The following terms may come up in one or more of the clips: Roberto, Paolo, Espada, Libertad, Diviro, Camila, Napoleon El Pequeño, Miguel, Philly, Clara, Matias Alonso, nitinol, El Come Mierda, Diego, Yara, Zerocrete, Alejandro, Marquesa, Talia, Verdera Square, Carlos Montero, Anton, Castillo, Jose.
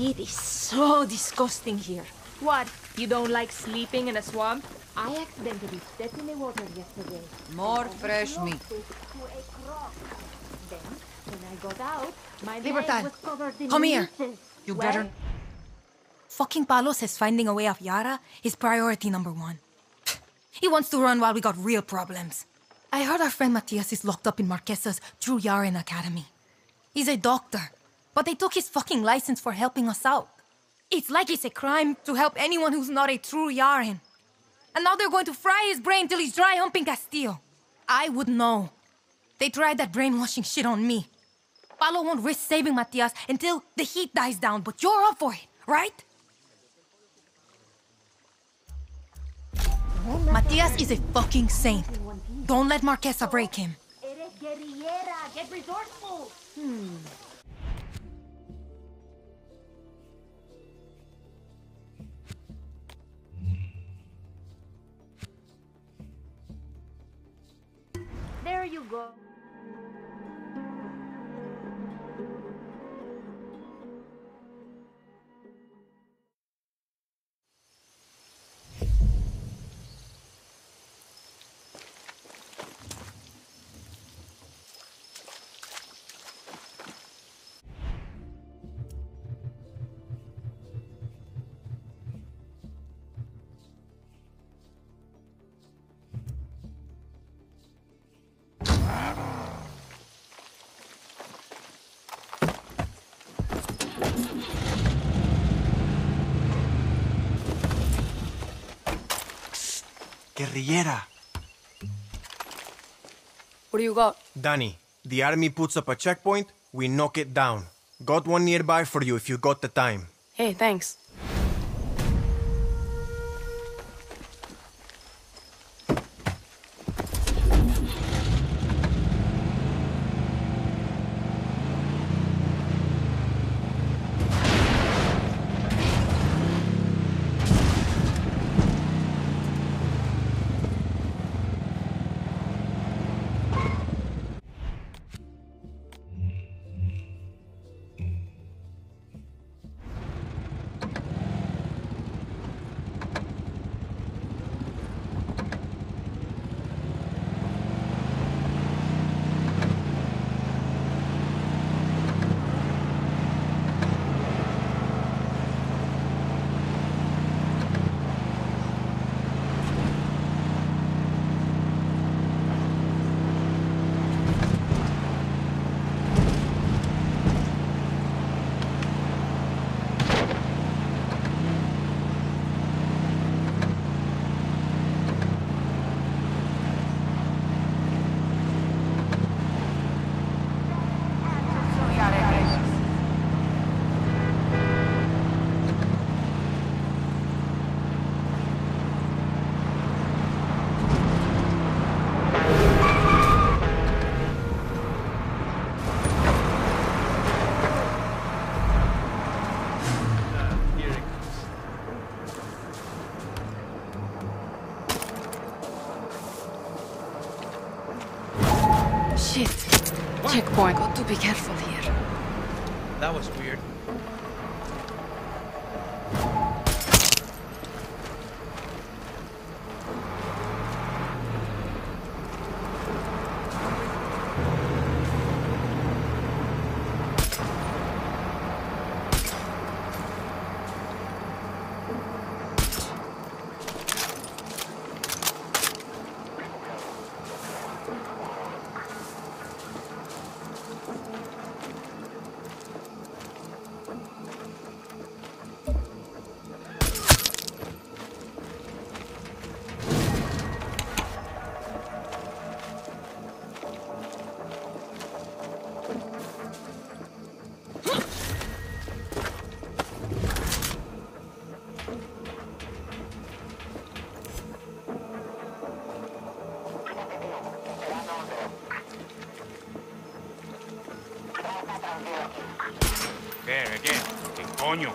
It is so disgusting here. What? You don't like sleeping in a swamp? I accidentally stepped in the water yesterday. More fresh meat. Then, when I got out, my Libertad, was covered in come here! You better... Well, fucking Paolo says finding a way off Yara is priority #1. He wants to run while we got real problems. I heard our friend Matias is locked up in Marquesa's Drew Yaren Academy. He's a doctor, but they took his fucking license for helping us out. It's like it's a crime to help anyone who's not a true Yaren. And now they're going to fry his brain till he's dry humping Castillo. I would know. They tried that brainwashing shit on me. Paolo won't risk saving Matias until the heat dies down, but you're up for it, right? Matias is a fucking saint. Don't let Marquesa break him. Get resourceful. There you go. Guerrillera. What do you got? Danny, the army puts up a checkpoint, we knock it down. Got one nearby for you if you got the time. Hey, thanks. Checkpoint. Got to be careful here. That was weird. There again. coño.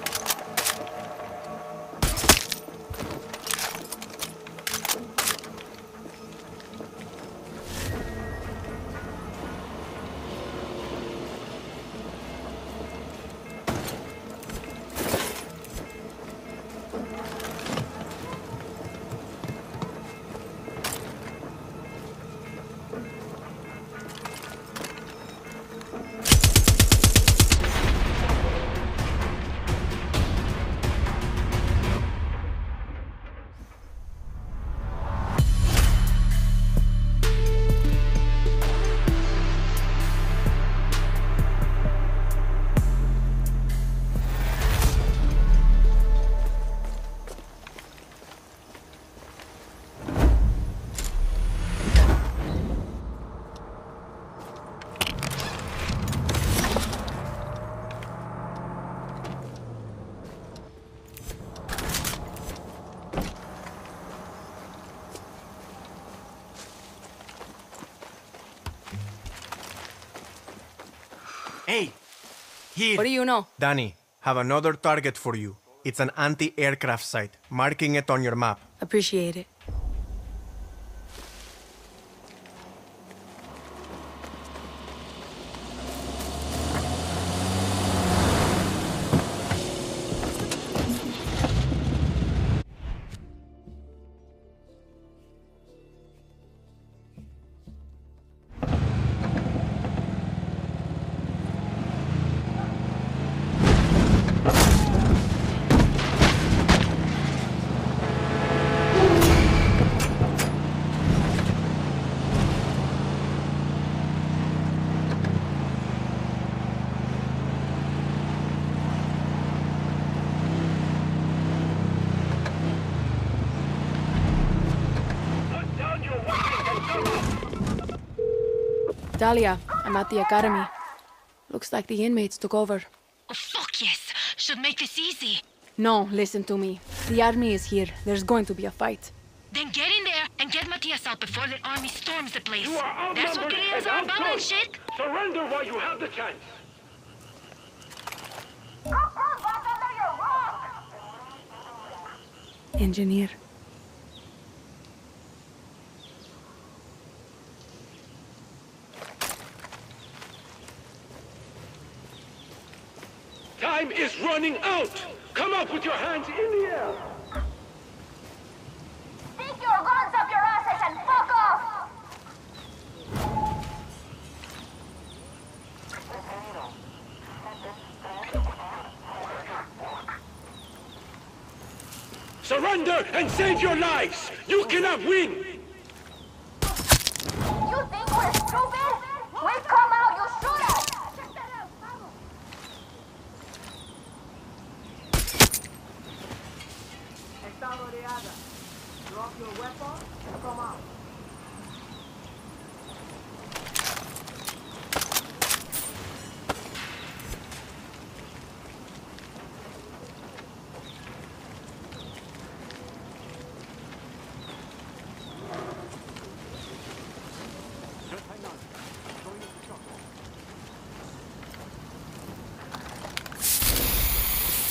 Here. What do you know? Danny, have another target for you. It's an anti-aircraft site. Marking it on your map. Appreciate it. Talia, I'm at the academy. Looks like the inmates took over. Oh, fuck yes! Should make this easy! No, listen to me. The army is here. There's going to be a fight. Then get in there and get Matias out before the army storms the place. You are outnumbered. That's what guerrillas are about and shit! Surrender while you have the chance! Engineer. Time is running out! Come up with your hands in the air! Stick your guns up your asses and fuck off! Surrender and save your lives! You cannot win! You think we're stupid? We've come out, you shoot us! Drop your weapon and come out.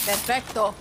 Perfecto.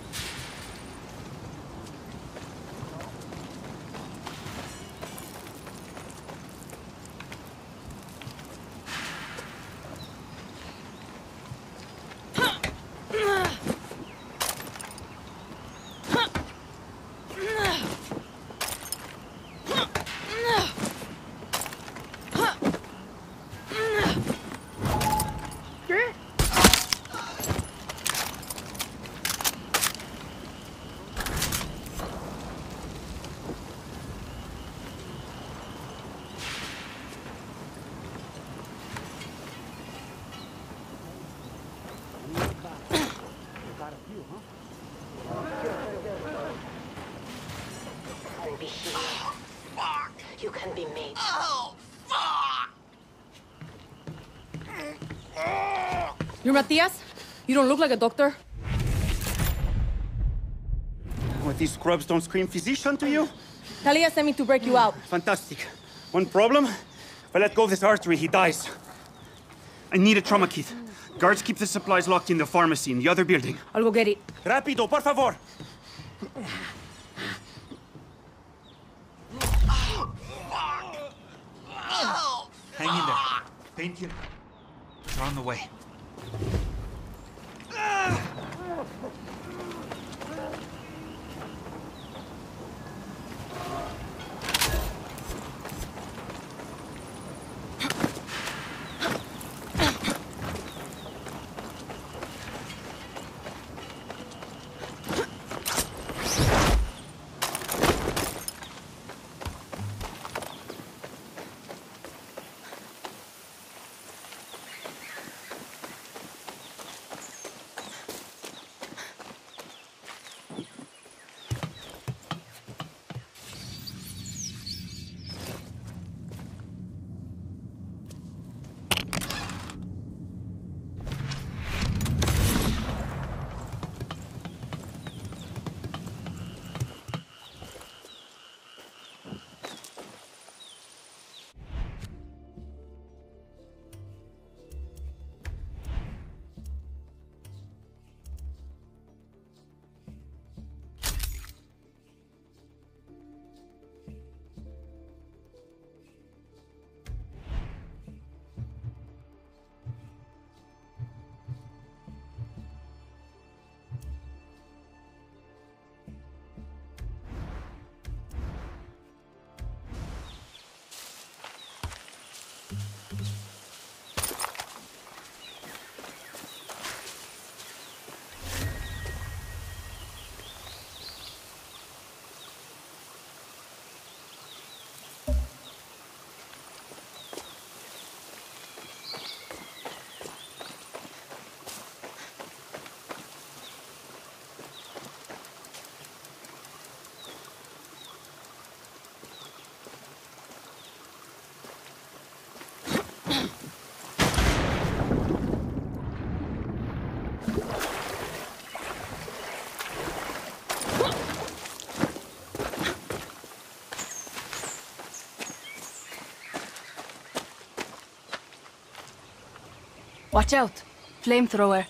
You're Matias? You don't look like a doctor. What, these scrubs don't scream physician to you? Talia sent me to break you out. Fantastic. One problem? If I let go of this artery, he dies. I need a trauma kit. Guards keep the supplies locked in the pharmacy in the other building. I'll go get it. Rápido, por favor. Hang in there. Paint you. They're on the way. Watch out! Flamethrower.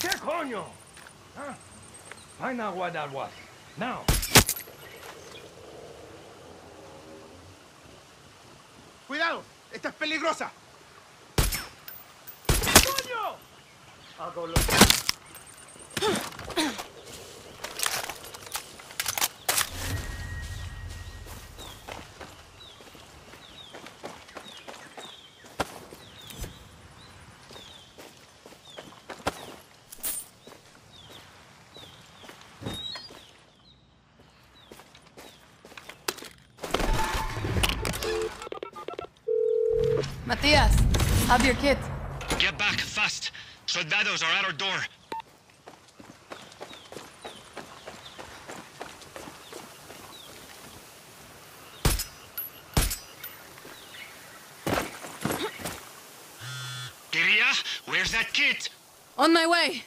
¿Qué coño? Huh? I know what that was. Now! Cuidado! Esta es peligrosa! ¡Coño! Hago lo... Matias, have your kit. Get back, fast. Soldados are at our door. Guerrilla, where's that kit? On my way.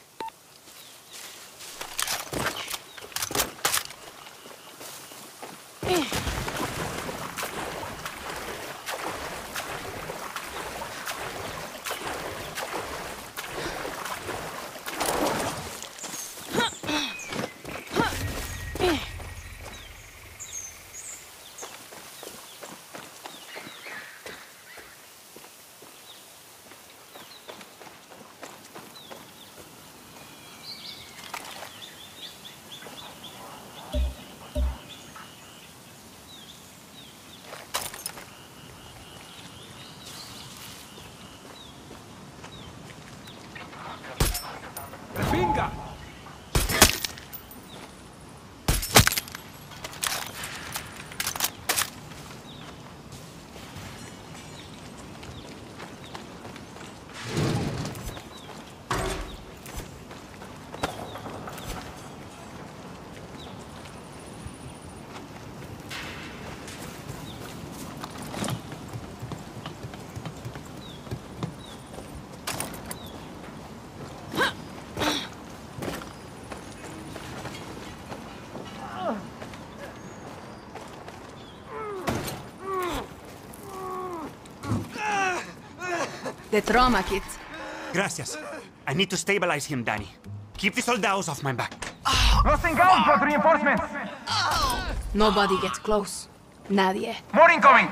The trauma kit. Gracias. I need to stabilize him, Danny. Keep the soldados off my back. Nothing out but reinforcements. Nobody gets close. Nadie. More incoming!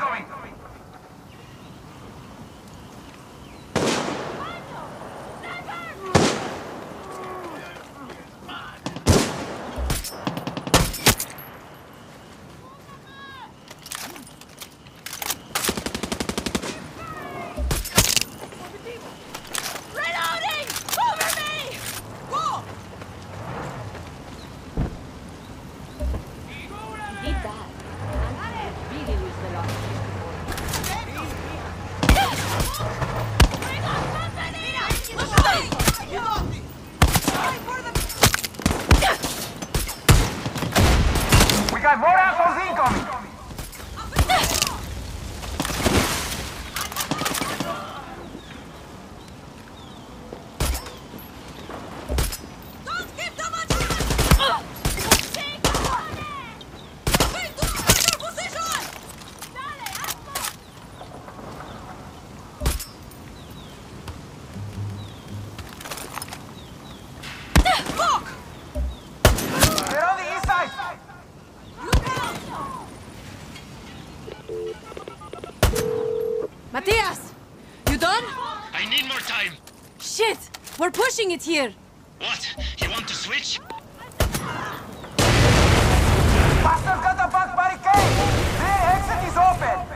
We're pushing it here! What? You want to switch? Pastor got a back barricade! The exit is open!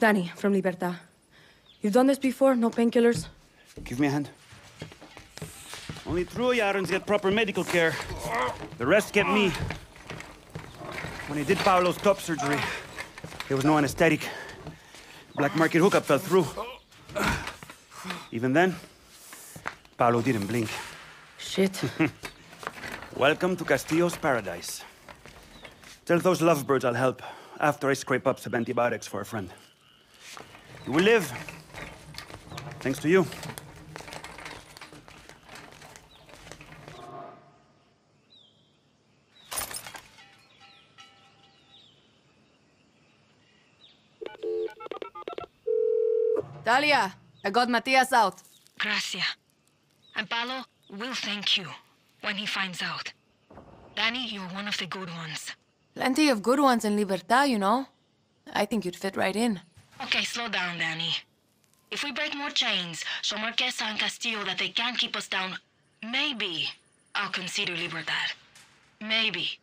Danny, from Libertad. You've done this before? No painkillers? Give me a hand. Only true Yarans get proper medical care. The rest get me. When he did Paolo's top surgery, there was no anesthetic. Black market hookup fell through. Even then, Paolo didn't blink. Shit. Welcome to Castillo's paradise. Tell those lovebirds I'll help after I scrape up some antibiotics for a friend. You will live, thanks to you. Talia, I got Matias out. Gracias. And Paolo will thank you when he finds out. Danny, you're one of the good ones. Plenty of good ones in Libertad, you know. I think you'd fit right in. Okay, slow down, Danny. If we break more chains, show Marquesa and Castillo that they can't keep us down, maybe I'll consider Libertad. Maybe.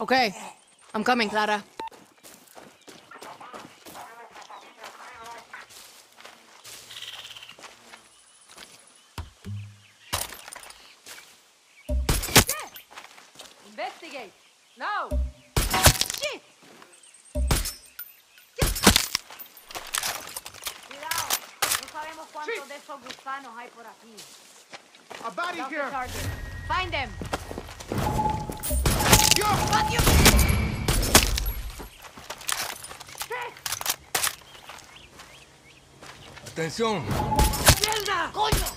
Okay, I'm coming, Clara. Investigate now. Shit. Cuidado, no sabemos cuántos de esos gusanos hay por aquí. A body here. Find them. What you? Atención. ¡Mierda! ¡Coño!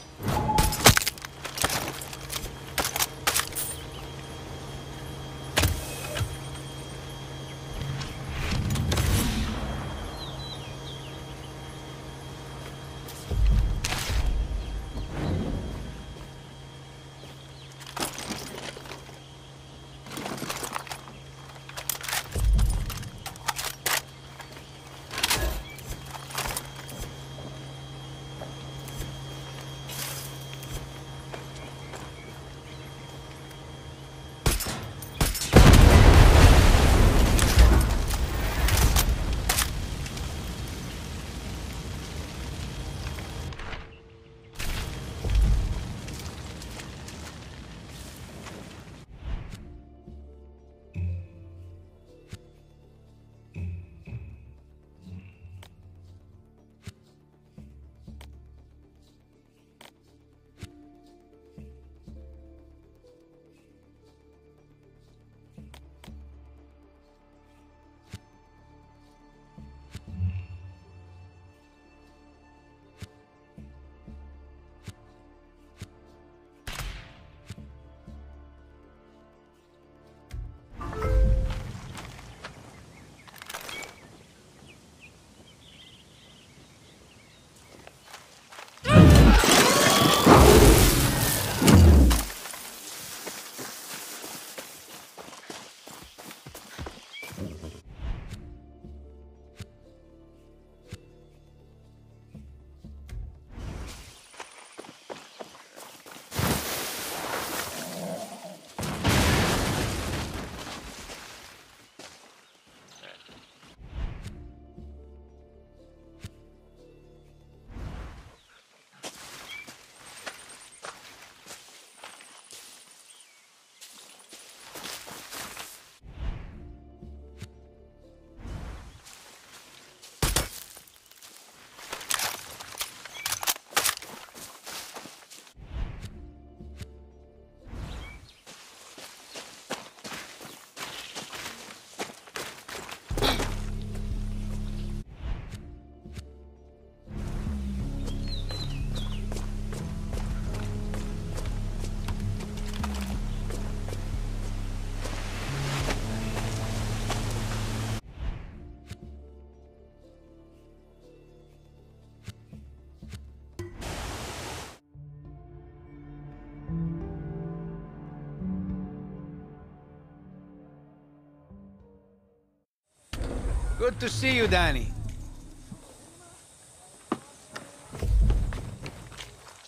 Good to see you, Danny.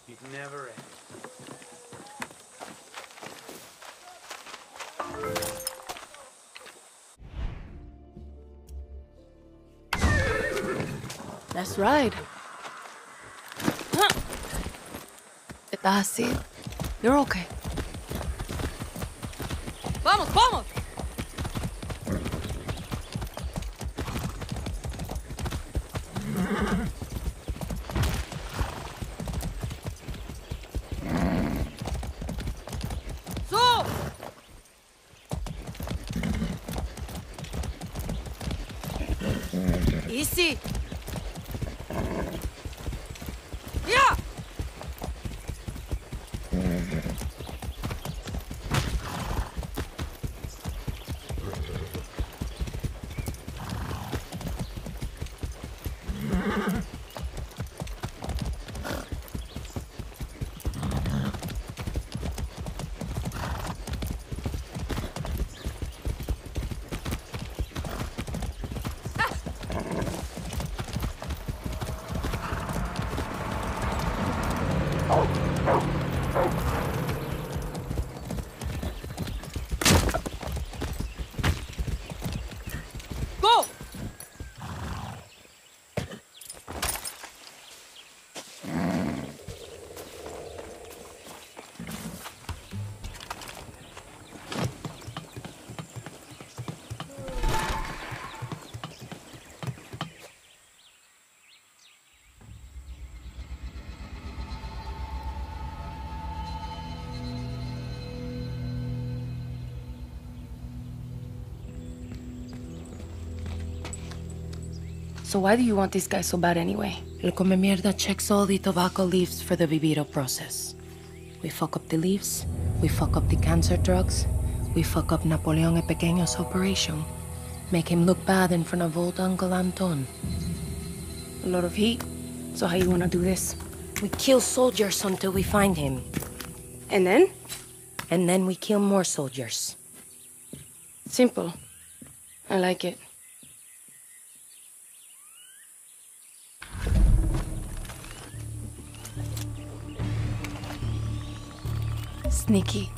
It never ends. Let's ride. That's it. You're okay. Vamos, vamos! So why do you want this guy so bad anyway? El Come Mierda checks all the tobacco leaves for the Diviro process. We fuck up the leaves, we fuck up the cancer drugs, we fuck up Napoleon El Pequeño's operation. Make him look bad in front of old Uncle Anton. A lot of heat, so how you wanna do this? We kill soldiers until we find him. And then? And then we kill more soldiers. Simple. I like it. Sneaky.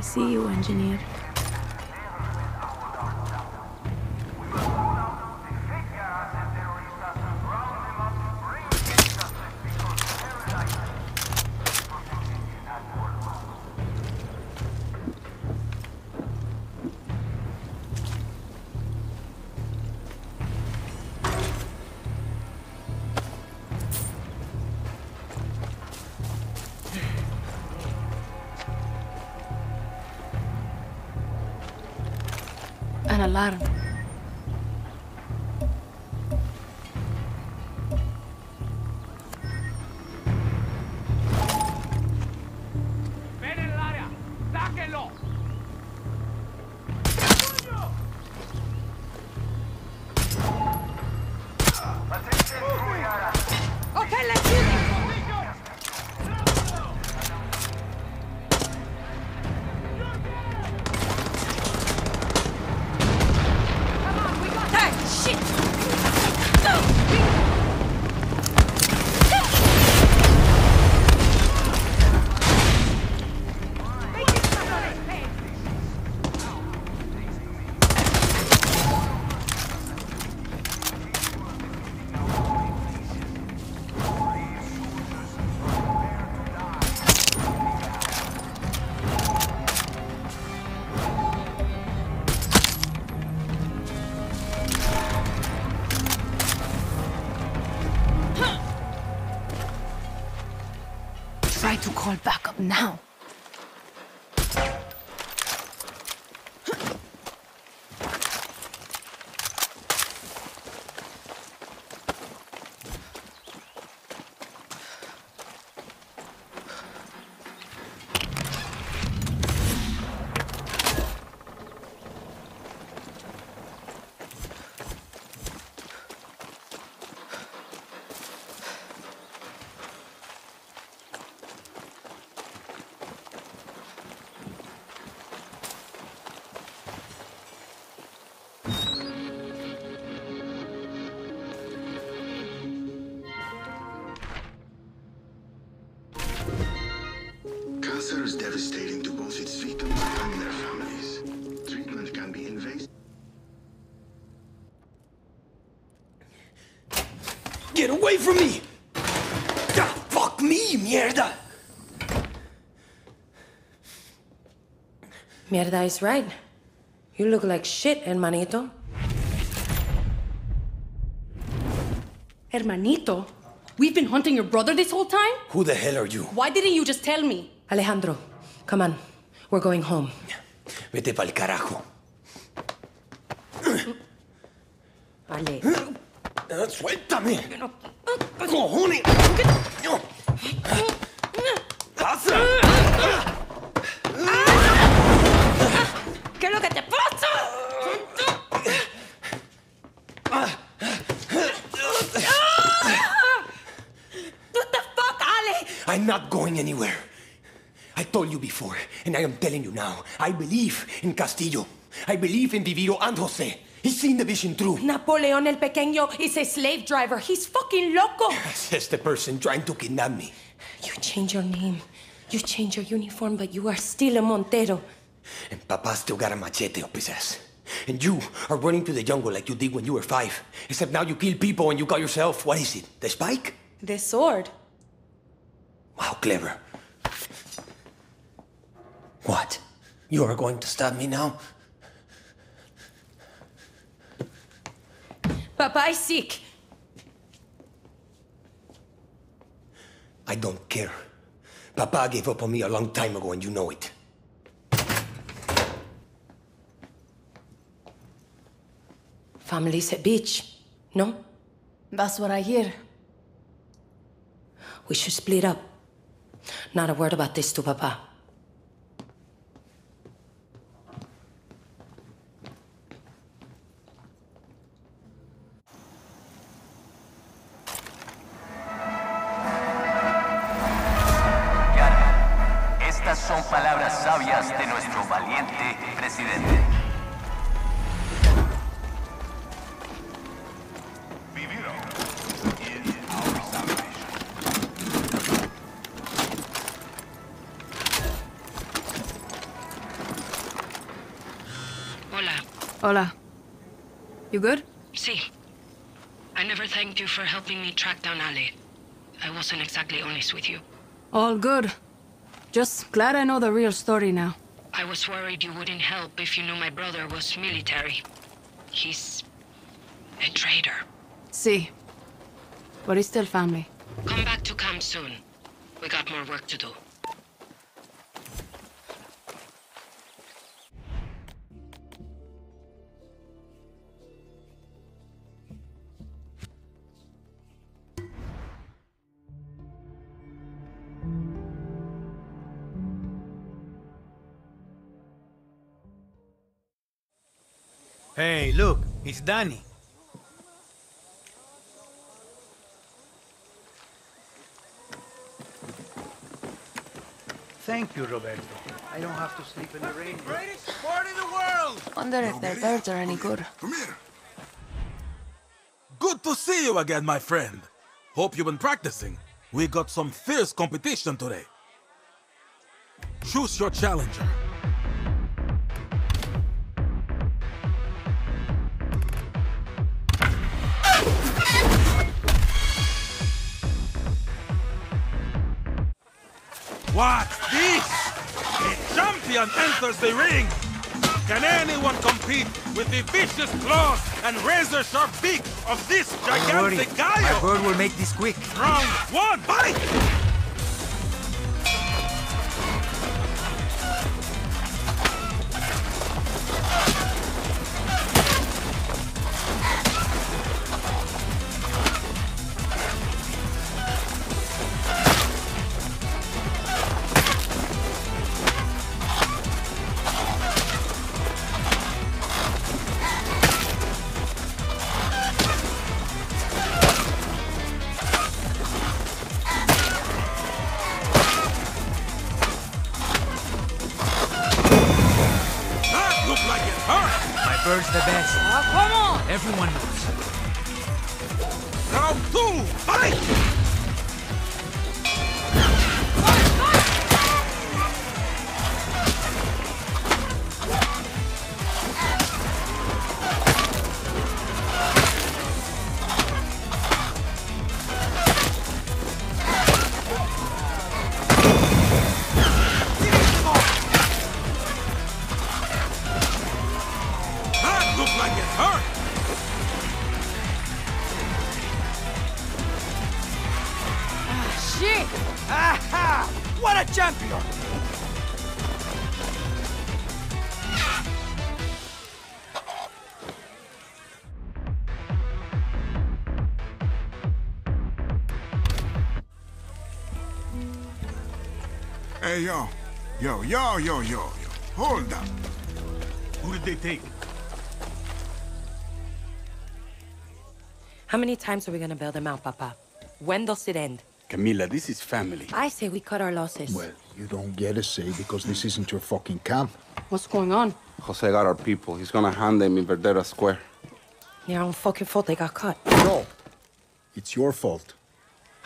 See you, engineer. An alarm. to call back up now. Cancer is devastating to both its victims and their families. Treatment can be invasive. Get away from me! Ah, fuck me, mierda! Mierda is right. You look like shit, hermanito. Hermanito? We've been hunting your brother this whole time? Who the hell are you? Why didn't you just tell me? Alejandro, come on. We're going home. Vete pa'l carajo. Ale. Suéltame. Cojones. Pasa. ¿Qué es lo que te pasa? What the fuck, Ale? I'm not going anywhere. I told you before, and I am telling you now. I believe in Castillo. I believe in Diviro and Jose. He's seen the vision through. Napoleon El Pequeño is a slave driver. He's fucking loco. Says the person trying to kidnap me. You change your name. You change your uniform, but you are still a Montero. And Papa still got a machete up his ass. And you are running to the jungle like you did when you were 5. Except now you kill people and you call yourself, what is it, the spike? The sword. Wow, clever. What? You are going to stab me now? Papa is sick. I don't care. Papa gave up on me a long time ago and you know it. Family's a bitch, no? That's what I hear. We should split up. Not a word about this to Papa. Son palabras sabias de nuestro valiente presidente. Diviro is our salvation. Hola. Hola. You good? Sí. I never thanked you for helping me track down Ale. I wasn't exactly honest with you. All good. Just glad I know the real story now. I was worried you wouldn't help if you knew my brother was military. He's a traitor. See, but he's still family. Come back to camp soon. We got more work to do. Hey, look, it's Danny. Thank you, Roberto. I don't have to sleep in the rain. Greatest sport in the world! Wonder if their birds are any good. Come here. Good to see you again, my friend. Hope you've been practicing. We got some fierce competition today. Choose your challenger. What's this? A champion enters the ring! Can anyone compete with the vicious claws and razor-sharp beak of this gigantic gallo? My bird will make this quick. Round 1, fight! best. Come on! Everyone knows. Round two, fight! Hey, yo, hold up. Who did they take? How many times are we gonna bail them out, Papa? When does it end? Camila, this is family. I say we cut our losses. Well, you don't get a say because this isn't your fucking camp. What's going on? Jose got our people. He's gonna hand them in Verdera Square. Their own fucking fault they got caught. No, it's your fault.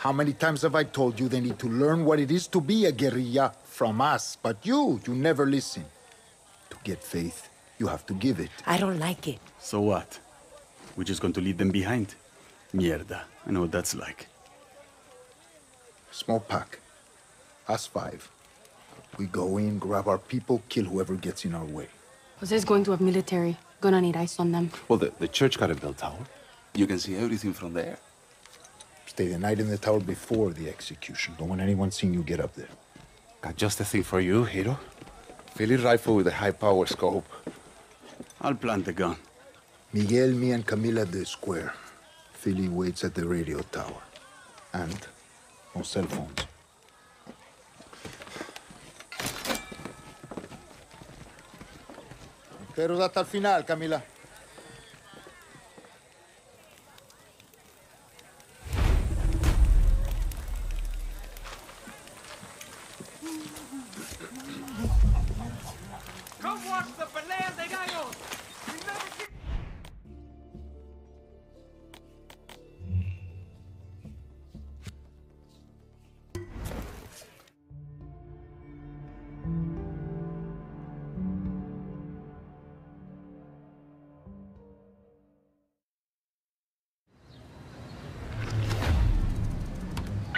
How many times have I told you they need to learn what it is to be a guerrilla from us? But you never listen. To get faith, you have to give it. I don't like it. So what? We're just going to leave them behind? Mierda, I know what that's like. Small pack. Us five. We go in, grab our people, kill whoever gets in our way. Jose's going to have military. Gonna need eyes on them. Well, the church got a bell tower. You can see everything from there. Stay the night in the tower before the execution. Don't want anyone seeing you get up there. Got just the thing for you, Hiro. Philly rifle with a high-power scope. I'll plant the gun. Miguel, me, and Camila at the square. Philly waits at the radio tower. And no cell phones. Monteros hasta el final, Camila.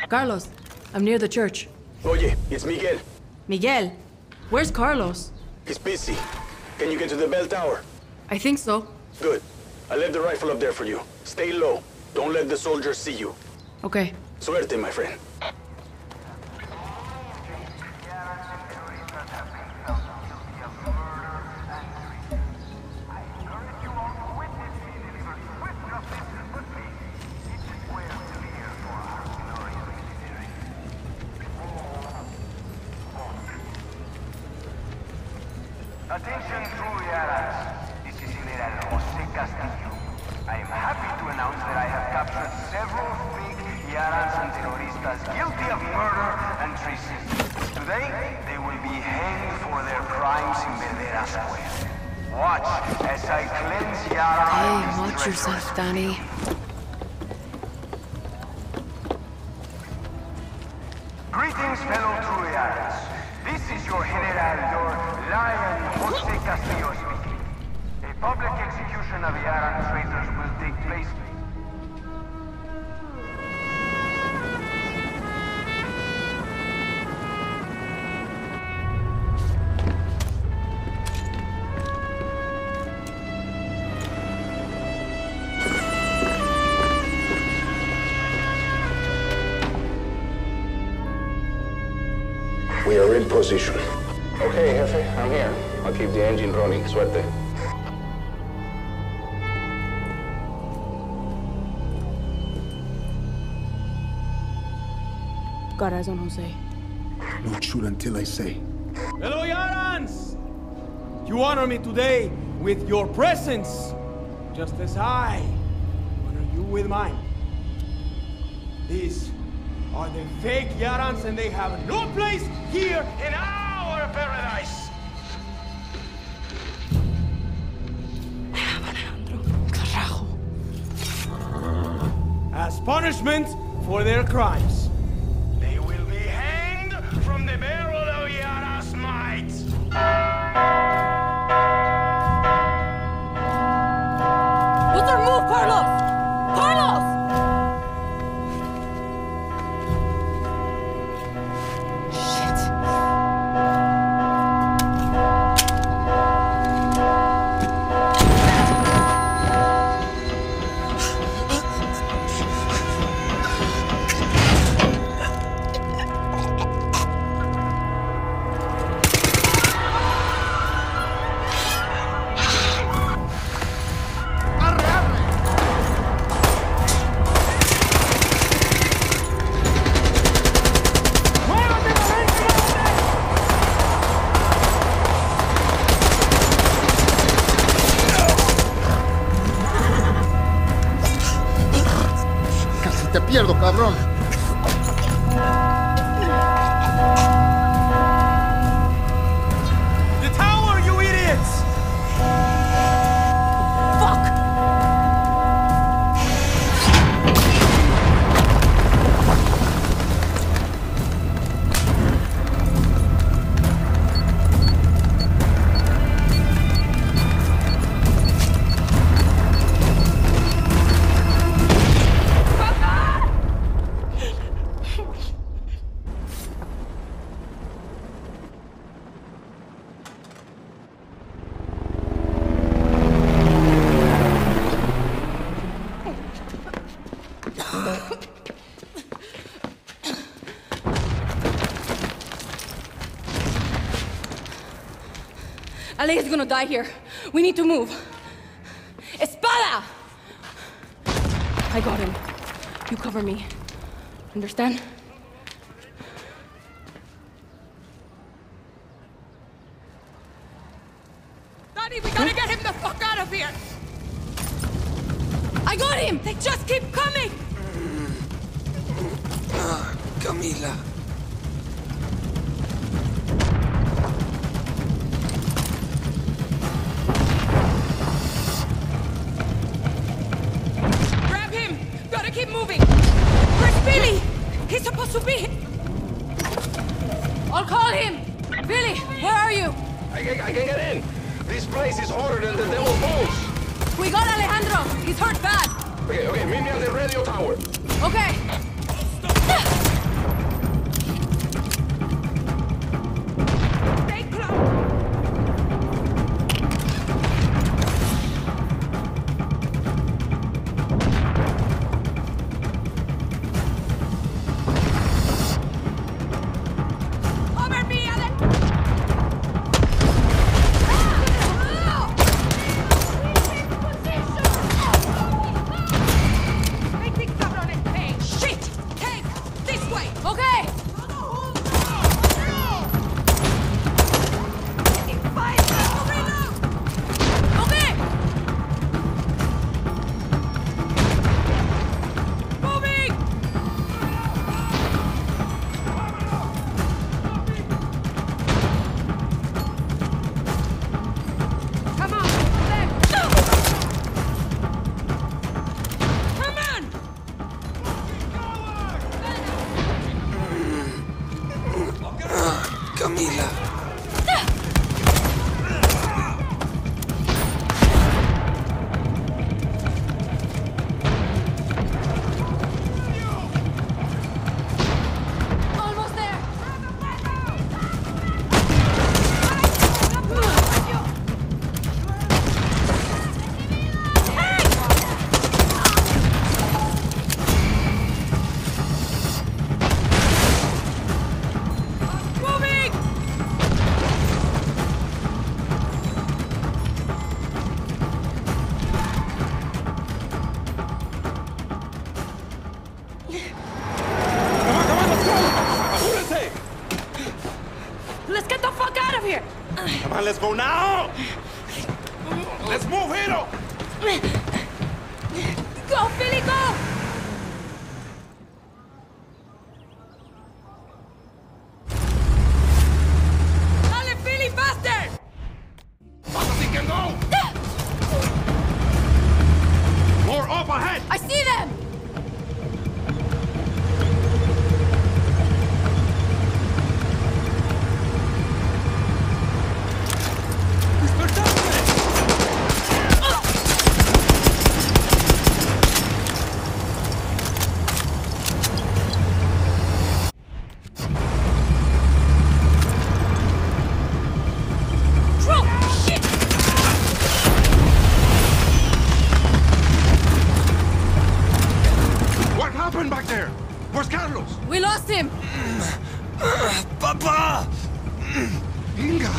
Carlos, I'm near the church. Oye, it's Miguel. Miguel, where's Carlos? He's busy. Can you get to the bell tower? I think so. Good. I left the rifle up there for you. Stay low. Don't let the soldiers see you. Okay. Suerte, my friend. Attention true Yaras, this is General Jose Castillo. I am happy to announce that I have captured several big Yaras and terroristas guilty of murder and treason. Today, they will be hanged for their crimes in Verdera Square. Watch as I cleanse Yara. Hey, watch yourself, Danny. Greetings, fellow true Yaras. This is your General, your Lion Jose Castillo speaking. A public execution of the Aran traitors will take place. We are in position. Okay, Jefe, I'm here. I'll keep the engine running. Suerte. Got eyes on Jose. Don't shoot until I say. Hello, Yarans! You honor me today with your presence, just as I honor you with mine. These are the fake Yarans, and they have no place here in our paradise. punishment for their crimes. They will be hanged from the barrel of Yara's might. What's our move, Carlos? Ale is gonna die here. We need to move. Espada! I got him. You cover me. Understand? Daddy, we gotta get him the fuck out of here! I got him! They just keep coming! Camila. Let's go now! Let's move, hero! Go, Philly, go! Dale, Philly, faster! Vamos, he can go! More up ahead! I see them! happened back there? Where's Carlos? We lost him! Papa! Inga!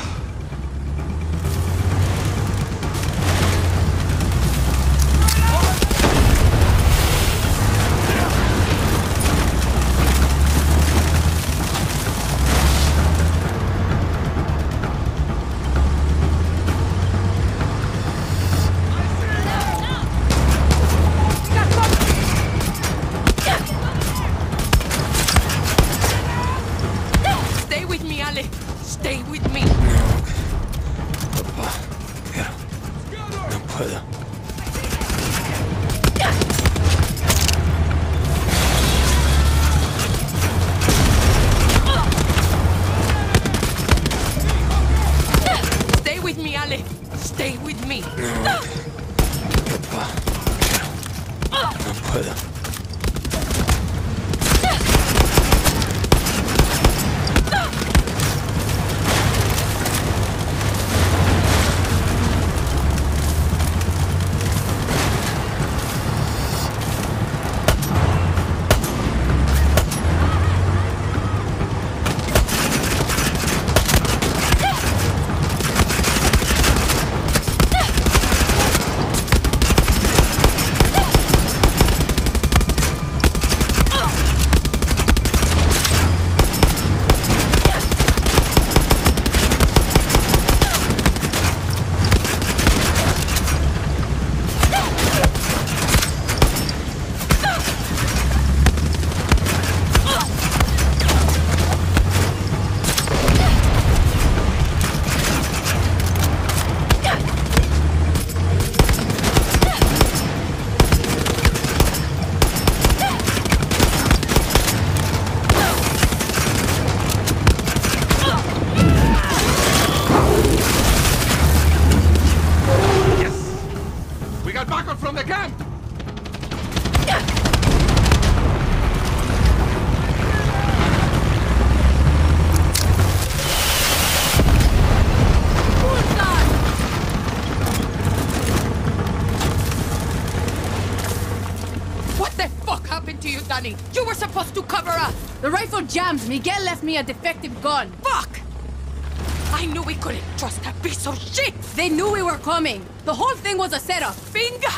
You were supposed to cover up! The rifle jammed. Miguel left me a defective gun. Fuck! I knew we couldn't trust that piece of shit! They knew we were coming. The whole thing was a setup. Bingo!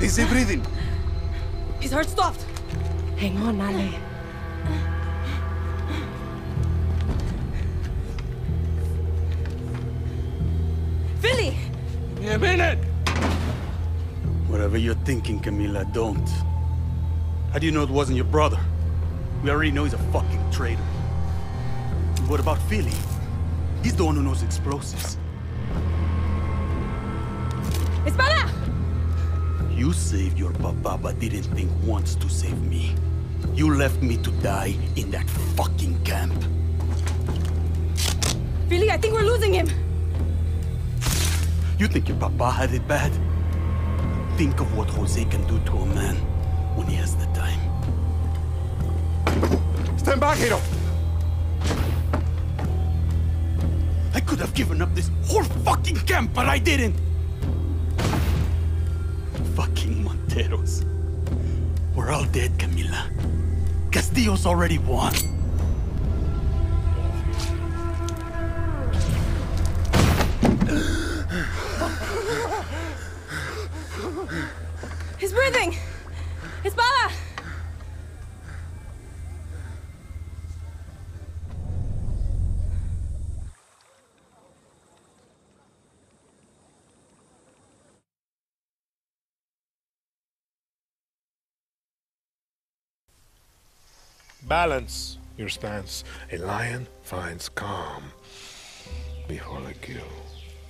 Is he breathing? His heart stopped. Hang on, Ale. Philly! Give me a minute! Whatever you're thinking, Camila, don't. How do you know it wasn't your brother? We already know he's a fucking traitor. And what about Philly? He's the one who knows explosives. Espada! You saved your papa, but didn't think once to save me. You left me to die in that fucking camp. Philly, I think we're losing him. You think your papa had it bad? Think of what Jose can do to a man when he has the time. Stand back, hero! I could have given up this whole fucking camp, but I didn't! Fucking Monteros. We're all dead, Camila. Castillo's already won. He's breathing! It's Bala! Balance your stance. A lion finds calm before the kill.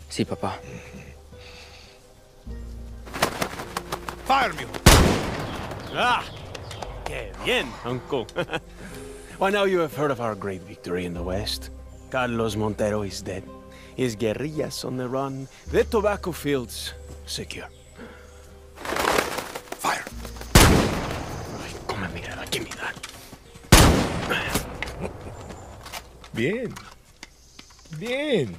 Si, Papa. Mm-hmm. Fire me. Ah, que bien, uncle. Well, now you have heard of our great victory in the West. Carlos Montero is dead. His guerrillas on the run. The tobacco fields secure. Fire. Ay, come mierda, give me that. Bien. Bien.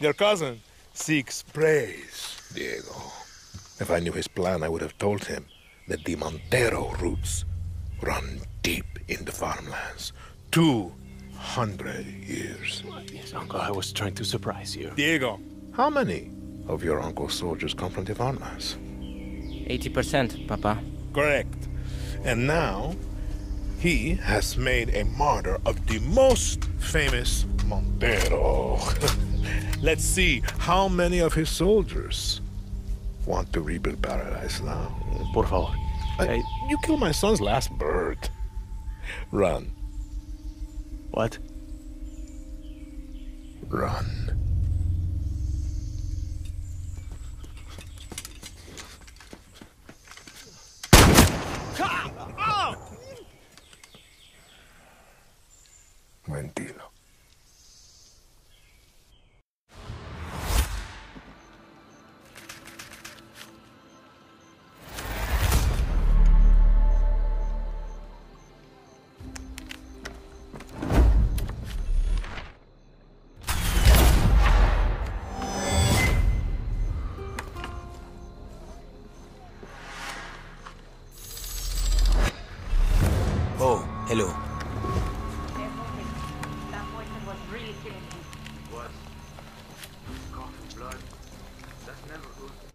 Your cousin seeks praise, Diego. If I knew his plan, I would have told him that the Montero roots run deep in the farmlands. 200 years. Yes, uncle, I was trying to surprise you. Diego, how many of your uncle's soldiers come from the farmlands? 80%, Papa. Correct. And now, he has made a martyr of the most famous Montero. Let's see how many of his soldiers want to rebuild paradise now. Por favor. You killed my son's last bird. Run. What? Run. Mentira. Blood. That's never good.